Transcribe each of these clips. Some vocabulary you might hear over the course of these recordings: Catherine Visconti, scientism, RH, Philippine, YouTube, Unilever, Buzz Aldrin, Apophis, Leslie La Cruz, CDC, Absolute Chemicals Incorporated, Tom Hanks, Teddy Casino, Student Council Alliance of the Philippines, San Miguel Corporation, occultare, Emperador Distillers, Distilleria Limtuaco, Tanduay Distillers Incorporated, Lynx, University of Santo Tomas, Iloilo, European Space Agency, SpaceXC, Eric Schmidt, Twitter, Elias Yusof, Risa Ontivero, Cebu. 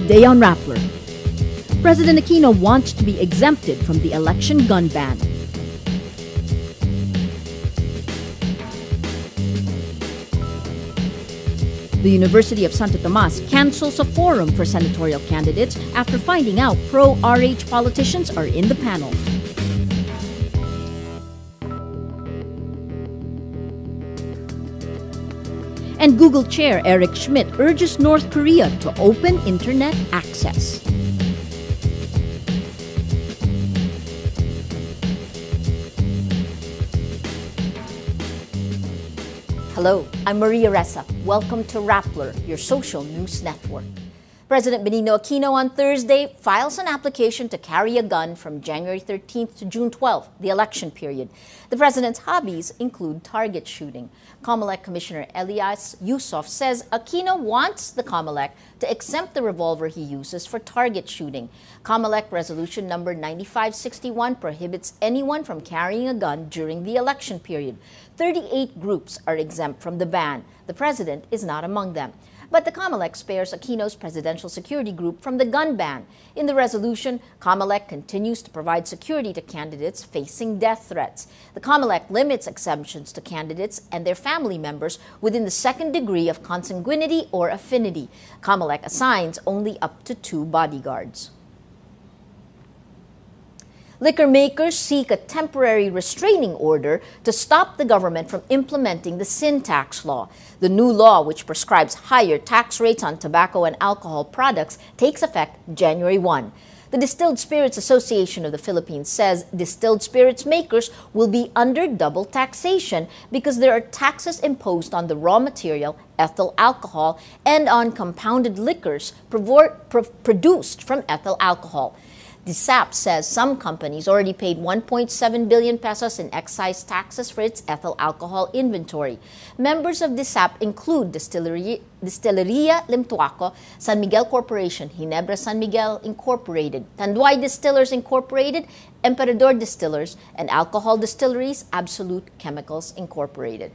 Today on Rappler, President Aquino wants to be exempted from the election gun ban. The University of Santo Tomas cancels a forum for senatorial candidates after finding out pro-RH politicians are in the panel. And Google Chair Eric Schmidt urges North Korea to open internet access. Hello, I'm Maria Ressa. Welcome to Rappler, your social news network. President Benigno Aquino on Thursday files an application to carry a gun from January 13th to June 12th, the election period. The president's hobbies include target shooting. Comelec Commissioner Elias Yusof says Aquino wants the Comelec to exempt the revolver he uses for target shooting. Comelec Resolution Number 9561 prohibits anyone from carrying a gun during the election period. 38 groups are exempt from the ban. The president is not among them. But the Comelec spares Aquino's presidential security group from the gun ban. In the resolution, Comelec continues to provide security to candidates facing death threats. The Comelec limits exemptions to candidates and their family members within the second degree of consanguinity or affinity. Comelec assigns only up to 2 bodyguards. Liquor makers seek a temporary restraining order to stop the government from implementing the sin tax law. The new law, which prescribes higher tax rates on tobacco and alcohol products, takes effect January 1. The Distilled Spirits Association of the Philippines says distilled spirits makers will be under double taxation because there are taxes imposed on the raw material, ethyl alcohol, and on compounded liquors produced from ethyl alcohol. DSAP says some companies already paid 1.7 billion pesos in excise taxes for its ethyl alcohol inventory. Members of DSAP include Distilleria Limtuaco, San Miguel Corporation, Ginebra San Miguel Incorporated, Tanduay Distillers Incorporated, Emperador Distillers, and alcohol distilleries Absolute Chemicals Incorporated.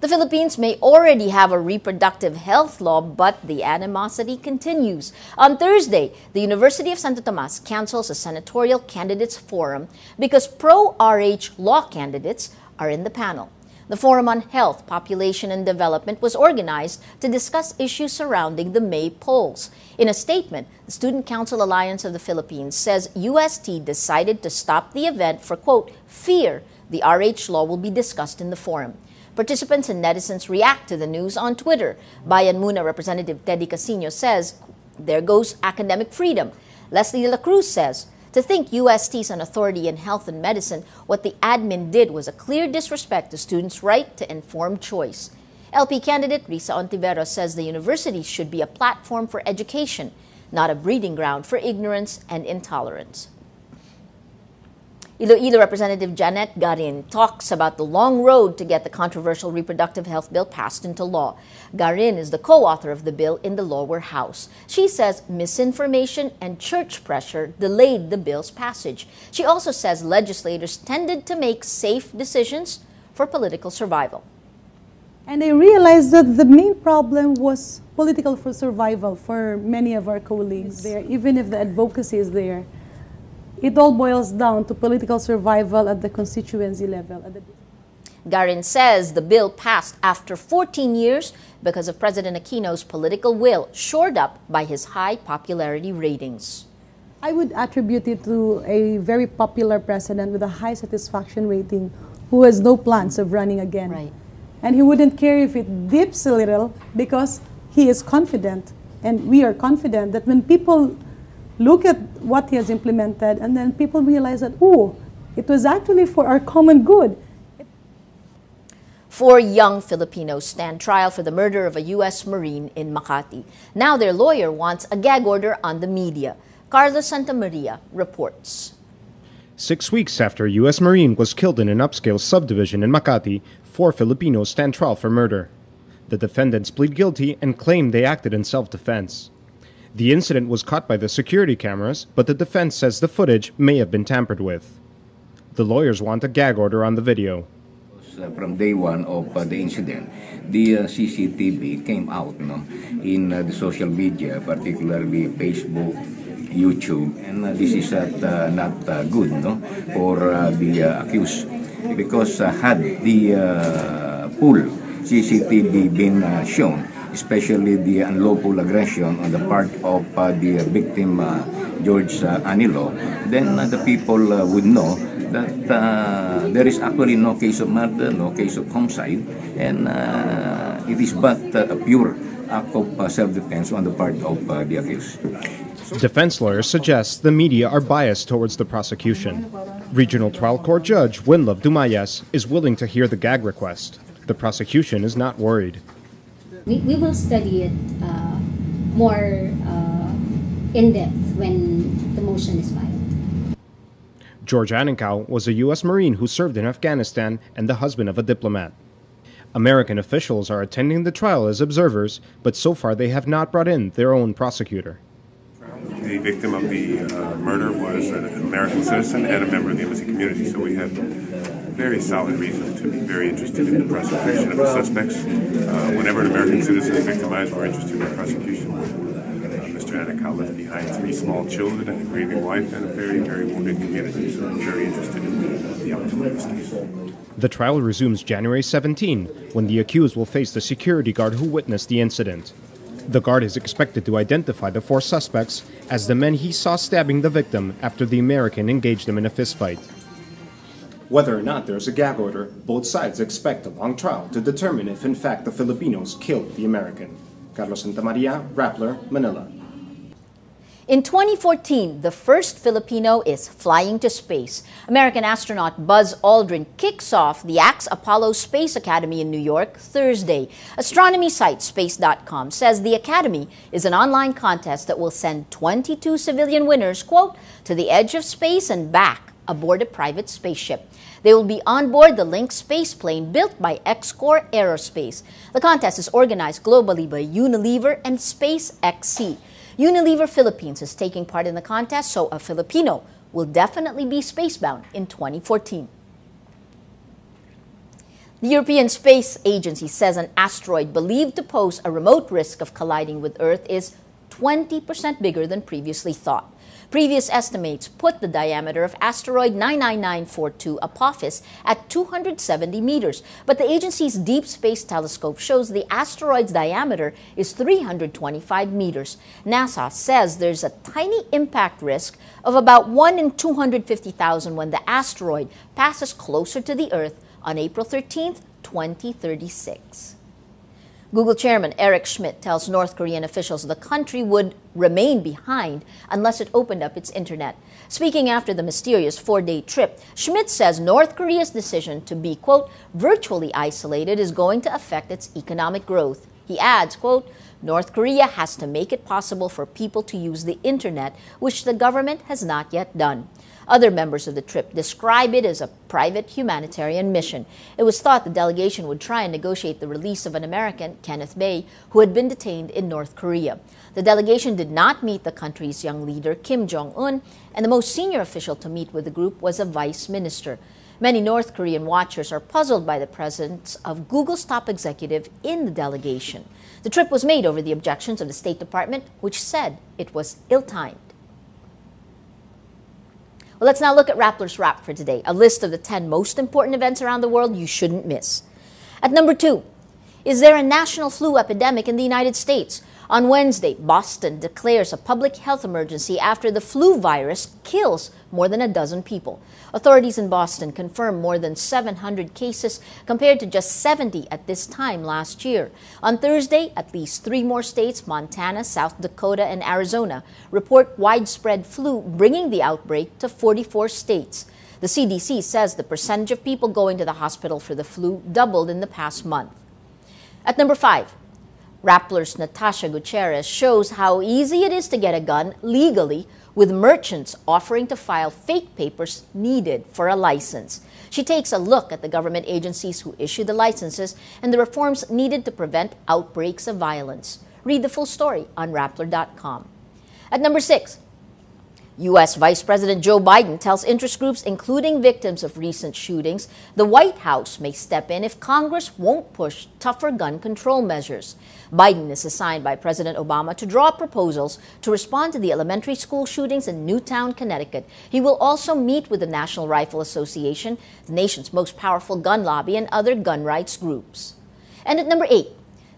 The Philippines may already have a reproductive health law, but the animosity continues. On Thursday, the University of Santo Tomas cancels a senatorial candidates forum because pro-RH law candidates are in the panel. The Forum on Health, Population and Development was organized to discuss issues surrounding the May polls. In a statement, the Student Council Alliance of the Philippines says UST decided to stop the event for, quote, fear the RH law will be discussed in the forum. Participants and netizens react to the news on Twitter. Bayan Muna Representative Teddy Casino says, there goes academic freedom. Leslie La Cruz says, to think UST's an authority in health and medicine, what the admin did was a clear disrespect to students' right to informed choice. LP candidate Risa Ontivero says the university should be a platform for education, not a breeding ground for ignorance and intolerance. Iloilo Representative Janet Garin talks about the long road to get the controversial reproductive health bill passed into law. Garin is the co-author of the bill in the lower house. She says misinformation and church pressure delayed the bill's passage. She also says legislators tended to make safe decisions for political survival. And I realized that the main problem was political for survival for many of our colleagues there, even if the advocacy is there. It all boils down to political survival at the constituency level. Garin says the bill passed after 14 years because of President Aquino's political will, shored up by his high popularity ratings. I would attribute it to a very popular president with a high satisfaction rating who has no plans of running again. Right. And he wouldn't care if it dips a little because he is confident, and we are confident that when people look at what he has implemented, and then people realize that, oh, it was actually for our common good. 4 young Filipinos stand trial for the murder of a U.S. Marine in Makati. Now their lawyer wants a gag order on the media. Carlos Santa Maria reports. 6 weeks after a U.S. Marine was killed in an upscale subdivision in Makati, 4 Filipinos stand trial for murder. The defendants plead guilty and claim they acted in self-defense. The incident was caught by the security cameras, but the defense says the footage may have been tampered with. The lawyers want a gag order on the video. from day one of the incident, the CCTV came out, no, in the social media, particularly Facebook, YouTube, and this is not good, no, for the accused, because had the full CCTV been shown, especially the unlawful aggression on the part of the victim, George Anilo, then the people would know that there is actually no case of murder, no case of homicide, and it is but a pure act of self-defense on the part of the accused. Defense lawyers suggest the media are biased towards the prosecution. Regional trial court judge Winlove Dumayes is willing to hear the gag request. The prosecution is not worried. We will study it more in depth when the motion is filed. George Anenkov was a U.S. Marine who served in Afghanistan and the husband of a diplomat. American officials are attending the trial as observers, but so far they have not brought in their own prosecutor. The victim of the murder was an American citizen and a member of the embassy community, so we have very solid reason to be very interested in the prosecution of the suspects. Whenever an American citizen is victimized, we're interested in the prosecution. Mr. Anenkov left behind 3 small children and a grieving wife and a very, very wounded community, so I'm very interested in the outcome of this case. The trial resumes January 17, when the accused will face the security guard who witnessed the incident. The guard is expected to identify the 4 suspects as the men he saw stabbing the victim after the American engaged him in a fistfight. Whether or not there's a gag order, both sides expect a long trial to determine if in fact the Filipinos killed the American. Carlos Santamaria, Rappler, Manila. In 2014, the first Filipino is flying to space. American astronaut Buzz Aldrin kicks off the AXE Apollo Space Academy in New York Thursday. Astronomy site Space.com says the academy is an online contest that will send 22 civilian winners, quote, to the edge of space and back aboard a private spaceship. They will be on board the Lynx space plane built by Xcore Aerospace. The contest is organized globally by Unilever and SpaceXC. Unilever Philippines is taking part in the contest, so a Filipino will definitely be spacebound in 2014. The European Space Agency says an asteroid believed to pose a remote risk of colliding with Earth is 20% bigger than previously thought. Previous estimates put the diameter of asteroid 99942 Apophis at 270 meters, but the agency's Deep Space Telescope shows the asteroid's diameter is 325 meters. NASA says there's a tiny impact risk of about 1 in 250,000 when the asteroid passes closer to the Earth on April 13, 2036. Google Chairman Eric Schmidt tells North Korean officials the country would remain behind unless it opened up its internet. Speaking after the mysterious 4-day trip, Schmidt says North Korea's decision to be, quote, virtually isolated is going to affect its economic growth. He adds, quote, North Korea has to make it possible for people to use the internet, which the government has not yet done. Other members of the trip describe it as a private humanitarian mission. It was thought the delegation would try and negotiate the release of an American, Kenneth Bay, who had been detained in North Korea. The delegation did not meet the country's young leader, Kim Jong-un, and the most senior official to meet with the group was a vice minister. Many North Korean watchers are puzzled by the presence of Google's top executive in the delegation. The trip was made over the objections of the State Department, which said it was ill-timed. Well, let's now look at Rappler's Wrap for today, a list of the 10 most important events around the world you shouldn't miss. At number 2, is there a national flu epidemic in the United States? On Wednesday, Boston declares a public health emergency after the flu virus kills more than a dozen people. Authorities in Boston confirm more than 700 cases compared to just 70 at this time last year. On Thursday, at least 3 more states, Montana, South Dakota, and Arizona, report widespread flu, bringing the outbreak to 44 states. The CDC says the percentage of people going to the hospital for the flu doubled in the past month. At number 5, Rappler's Natasha Gutierrez shows how easy it is to get a gun legally, with merchants offering to file fake papers needed for a license. She takes a look at the government agencies who issue the licenses and the reforms needed to prevent outbreaks of violence. Read the full story on Rappler.com. At number 6, U.S. Vice President Joe Biden tells interest groups, including victims of recent shootings, the White House may step in if Congress won't push tougher gun control measures. Biden is assigned by President Obama to draw up proposals to respond to the elementary school shootings in Newtown, Connecticut. He will also meet with the National Rifle Association, the nation's most powerful gun lobby, and other gun rights groups. And at number 8,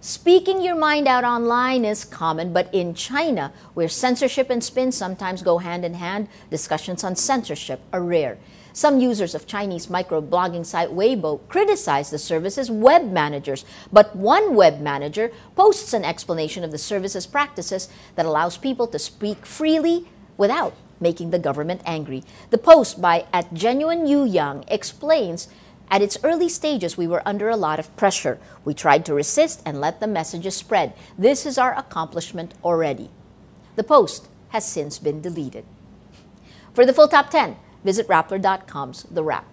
speaking your mind out online is common, but in China, where censorship and spin sometimes go hand in hand, discussions on censorship are rare. Some users of Chinese microblogging site Weibo criticize the service's web managers, but one web manager posts an explanation of the service's practices that allows people to speak freely without making the government angry. The post by @GenuineYuyang explains, "At its early stages, we were under a lot of pressure. We tried to resist and let the messages spread. This is our accomplishment already." The post has since been deleted. For the full top 10, visit Rappler.com's The Wrap.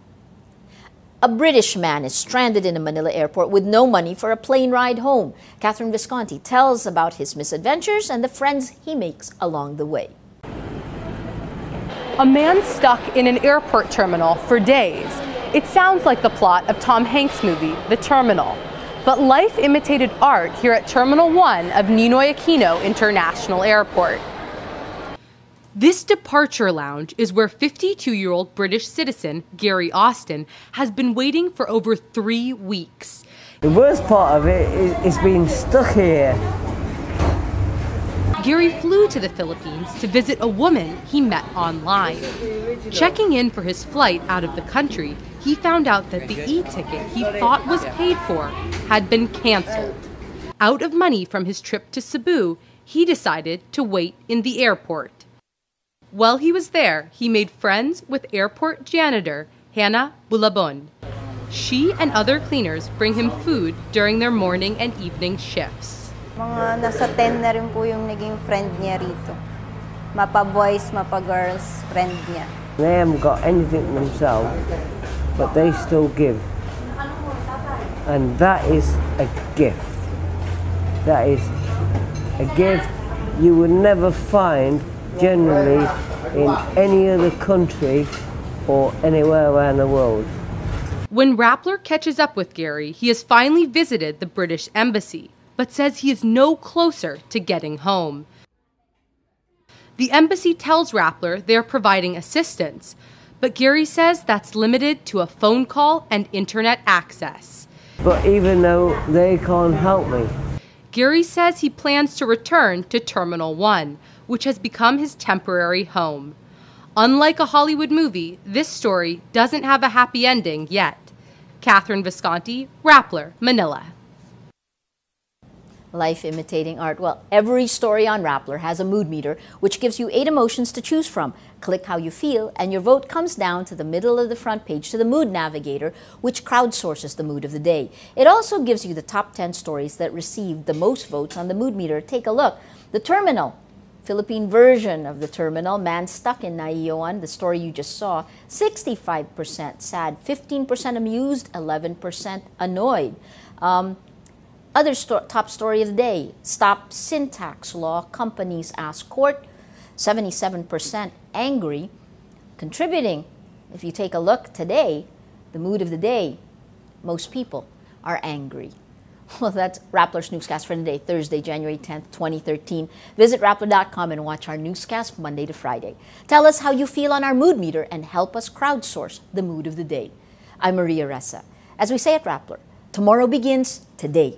A British man is stranded in a Manila airport with no money for a plane ride home. Catherine Visconti tells about his misadventures and the friends he makes along the way. A man stuck in an airport terminal for days. It sounds like the plot of Tom Hanks' movie, The Terminal. But life imitated art here at Terminal 1 of Benigno Aquino International Airport. This departure lounge is where 52-year-old British citizen Gary Austin has been waiting for over 3 weeks. The worst part of it is being stuck here. Gary flew to the Philippines to visit a woman he met online. Checking in for his flight out of the country, he found out that the e-ticket he thought was paid for had been canceled. Out of money from his trip to Cebu, he decided to wait in the airport. While he was there, he made friends with airport janitor Hannah Bulabon. She and other cleaners bring him food during their morning and evening shifts. Mga nasa 10 na rin po yung naging friend niya rito. Mapa-boys, mapa-girls, friend niya. They haven't got anything themselves, but they still give. And that is a gift. That is a gift you would never find generally in any other country or anywhere around the world. When Rappler catches up with Gary, he has finally visited the British Embassy, but says he is no closer to getting home. The embassy tells Rappler they are providing assistance, but Gary says that's limited to a phone call and internet access. But even though they can't help me. Gary says he plans to return to Terminal 1, which has become his temporary home. Unlike a Hollywood movie, this story doesn't have a happy ending yet. Catherine Visconti, Rappler, Manila. Life imitating art. Well, every story on Rappler has a mood meter, which gives you 8 emotions to choose from. Click how you feel, and your vote comes down to the middle of the front page to the Mood Navigator, which crowdsources the mood of the day. It also gives you the top 10 stories that received the most votes on the mood meter. Take a look. The Terminal, Philippine version of The Terminal, man stuck in Naiyoan, the story you just saw, 65% sad, 15% amused, 11% annoyed. Other top story of the day, stop syntax law, companies ask court, 77% angry. Contributing, if you take a look today, the mood of the day, most people are angry. Well, that's Rappler's newscast for today, Thursday, January 10th, 2013. Visit Rappler.com and watch our newscast Monday to Friday. Tell us how you feel on our mood meter and help us crowdsource the mood of the day. I'm Maria Ressa. As we say at Rappler, tomorrow begins today.